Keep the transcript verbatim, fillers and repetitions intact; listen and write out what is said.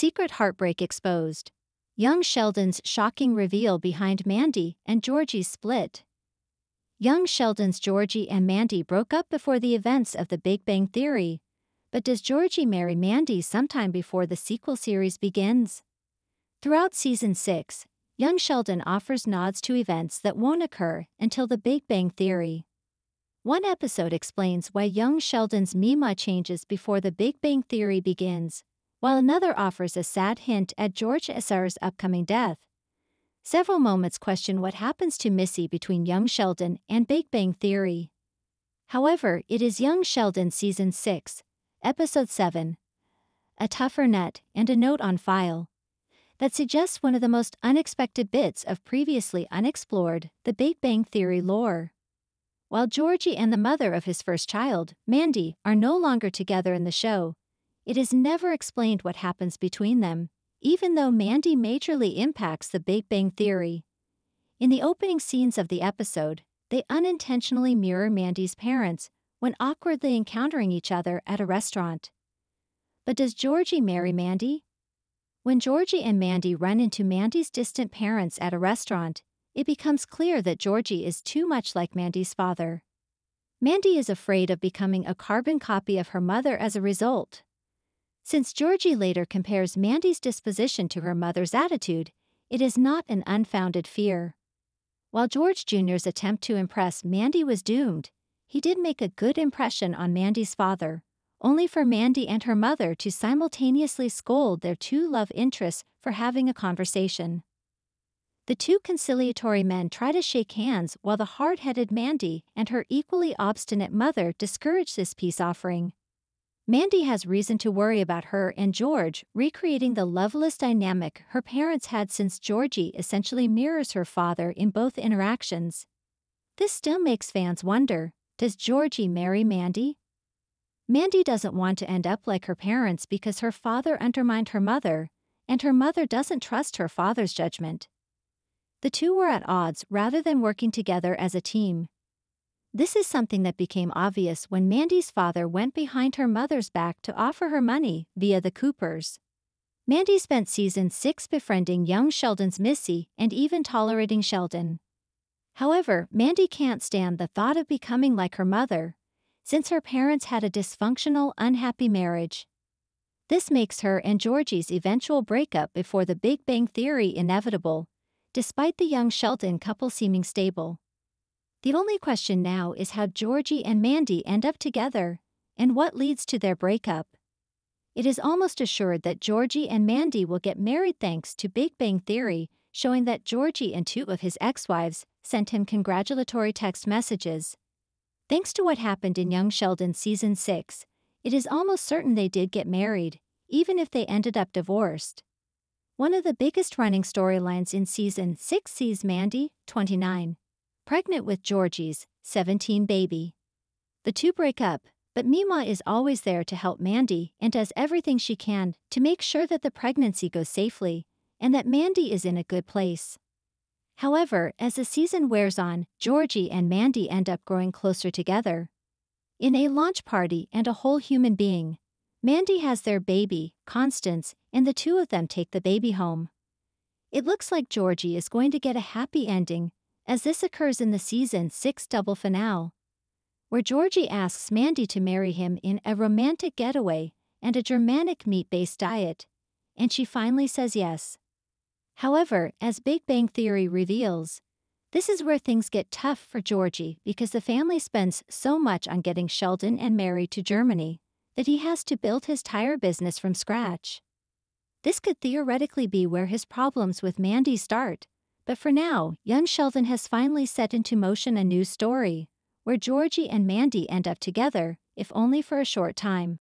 Secret heartbreak exposed. Young Sheldon's shocking reveal behind Mandy and Georgie's split. Young Sheldon's Georgie and Mandy broke up before the events of The Big Bang Theory, but does Georgie marry Mandy sometime before the sequel series begins? Throughout Season six, Young Sheldon offers nods to events that won't occur until The Big Bang Theory. One episode explains why Young Sheldon's Meemaw changes before The Big Bang Theory begins, while another offers a sad hint at George S R's upcoming death. Several moments question what happens to Missy between Young Sheldon and Big Bang Theory. However, it is Young Sheldon Season six, Episode seven, A Tougher Nut and a Note on File, that suggests one of the most unexpected bits of previously unexplored The Big Bang Theory lore. While Georgie and the mother of his first child, Mandy, are no longer together in the show, it is never explained what happens between them, even though Mandy majorly impacts The Big Bang Theory. In the opening scenes of the episode, they unintentionally mirror Mandy's parents when awkwardly encountering each other at a restaurant. But does Georgie marry Mandy? When Georgie and Mandy run into Mandy's distant parents at a restaurant, it becomes clear that Georgie is too much like Mandy's father. Mandy is afraid of becoming a carbon copy of her mother as a result. Since Georgie later compares Mandy's disposition to her mother's attitude, it is not an unfounded fear. While George Junior's attempt to impress Mandy was doomed, he did make a good impression on Mandy's father, only for Mandy and her mother to simultaneously scold their two love interests for having a conversation. The two conciliatory men try to shake hands while the hard-headed Mandy and her equally obstinate mother discourage this peace offering. Mandy has reason to worry about her and George recreating the loveless dynamic her parents had, since Georgie essentially mirrors her father in both interactions. This still makes fans wonder, does Georgie marry Mandy? Mandy doesn't want to end up like her parents because her father undermined her mother, and her mother doesn't trust her father's judgment. The two were at odds rather than working together as a team. This is something that became obvious when Mandy's father went behind her mother's back to offer her money via the Coopers. Mandy spent Season six befriending Young Sheldon's Missy and even tolerating Sheldon. However, Mandy can't stand the thought of becoming like her mother, since her parents had a dysfunctional, unhappy marriage. This makes her and Georgie's eventual breakup before The Big Bang Theory inevitable, despite the Young Sheldon couple seeming stable. The only question now is how Georgie and Mandy end up together, and what leads to their breakup. It is almost assured that Georgie and Mandy will get married thanks to Big Bang Theory, showing that Georgie and two of his ex-wives sent him congratulatory text messages. Thanks to what happened in Young Sheldon Season six, it is almost certain they did get married, even if they ended up divorced. One of the biggest running storylines in Season six sees Mandy, twenty-nine, pregnant with Georgie's seventeen baby. The two break up, but Meemaw is always there to help Mandy and does everything she can to make sure that the pregnancy goes safely and that Mandy is in a good place. However, as the season wears on, Georgie and Mandy end up growing closer together. In a launch party and a whole human being, Mandy has their baby, Constance, and the two of them take the baby home. It looks like Georgie is going to get a happy ending, as this occurs in the Season six double finale, where Georgie asks Mandy to marry him in a romantic getaway and a Germanic meat-based diet, and she finally says yes. However, as Big Bang Theory reveals, this is where things get tough for Georgie because the family spends so much on getting Sheldon and Mary to Germany that he has to build his tire business from scratch. This could theoretically be where his problems with Mandy start, but for now, Young Sheldon has finally set into motion a new story, where Georgie and Mandy end up together, if only for a short time.